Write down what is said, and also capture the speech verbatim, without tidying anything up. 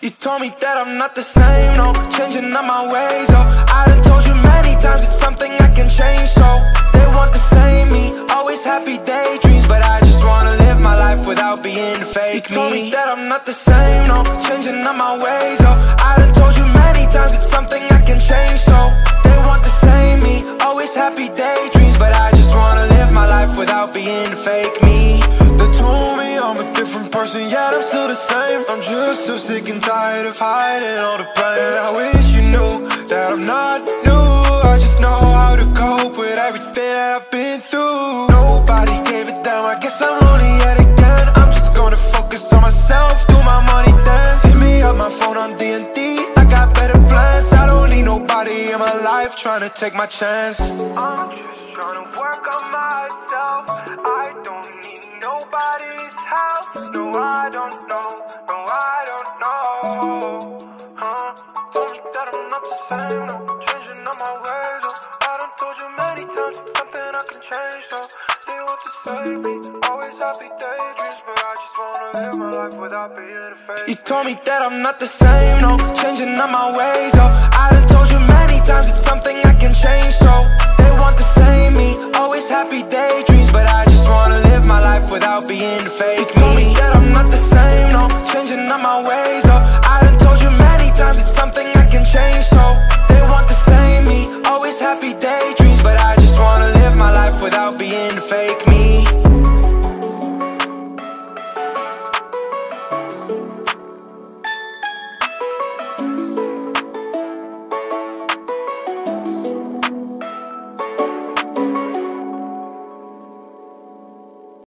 You told me that I'm not the same, no. Changing up my ways, oh. I done told you many times it's something I can change, so they want the same me, always happy daydreams, but I just wanna live my life without being fake me. You told me that I'm not the same, no. Changing up my ways, oh. I done told you many times it's something I can change, so they want the same me, always happy daydreams, but I just wanna live my life without being fake me. They told me I'm a different person, yet I'm still the same. I'm just so sick and tired of hiding all the pain. And I wish you knew that I'm not new. I just know how to cope with everything that I've been through. Nobody gave a damn, I guess I'm lonely yet again. I'm just gonna focus on myself, do my money dance. Hit me up my phone on D and D, I got better plans. I don't need nobody in my life trying to take my chance. I'm just trying to work on myself. I don't need nobody's help. No, I don't know. No, I don't know. Huh? Told me that I'm not the same. No, changing up my ways. Oh. I done told you many times it's something I can change. So they want to save me, always happy daydreams, but I just wanna live my life without being afraid. You told me that I'm not the same. No, changing up my ways. Oh, I done told you many times it's something I can change. So